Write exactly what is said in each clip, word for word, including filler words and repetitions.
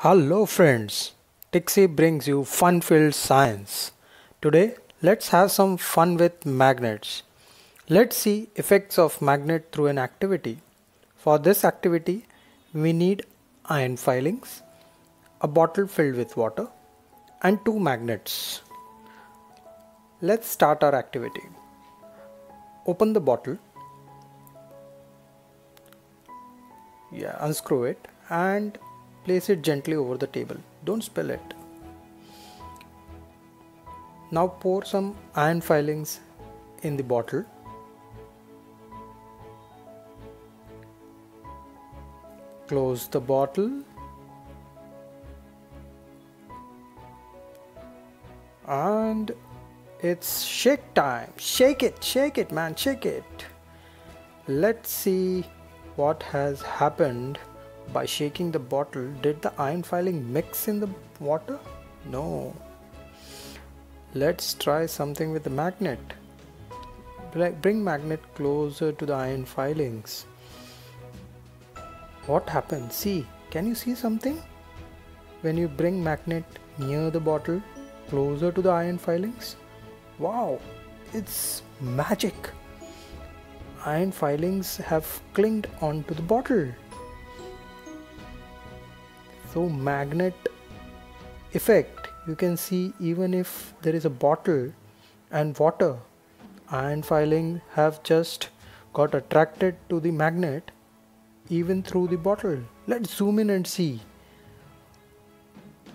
Hello friends, Tixy brings you fun-filled science. Today, let's have some fun with magnets. Let's see effects of magnet through an activity. For this activity, we need iron filings, a bottle filled with water, and two magnets. Let's start our activity. Open the bottle. Yeah, unscrew it and place it gently over the table. Don't spill it. Now pour some iron filings in the bottle. Close the bottle and it's shake time. Shake it, shake it, man, shake it. Let's see what has happened. By shaking the bottle, did the iron filing mix in the water? No. Let's try something with the magnet. Bring magnet closer to the iron filings. What happened? See, can you see something? When you bring magnet near the bottle, closer to the iron filings, wow, it's magic. Iron filings have clinged onto the bottle. So magnet effect you can see even if there is a bottle and water, iron filings have just got attracted to the magnet even through the bottle. Let's zoom in and see.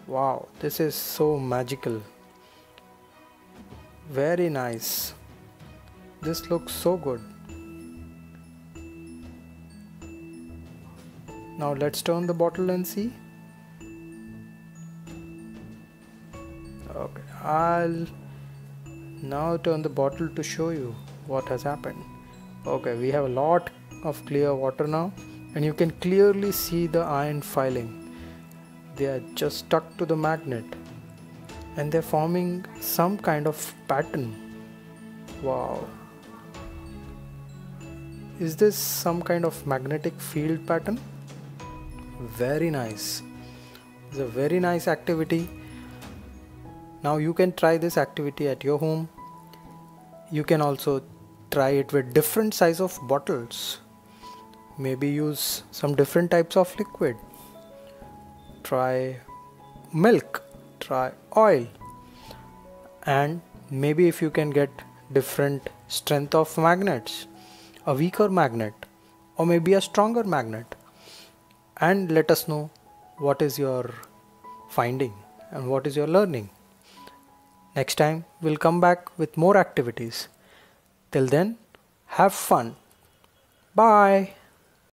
Wow, this is so magical. Very nice. This looks so good. Now let's turn the bottle and see. Okay, I'll now turn the bottle to show you what has happened. Okay, we have a lot of clear water now, and you can clearly see the iron filing. They are just stuck to the magnet and they're forming some kind of pattern. Wow. Is this some kind of magnetic field pattern? Very nice. It's a very nice activity. Now you can try this activity at your home. You can also try it with different size of bottles. Maybe use some different types of liquid. Try milk, try oil, and maybe if you can get different strength of magnets, a weaker magnet or maybe a stronger magnet, and let us know what is your finding and what is your learning. Next time, we'll come back with more activities. Till then, have fun. Bye.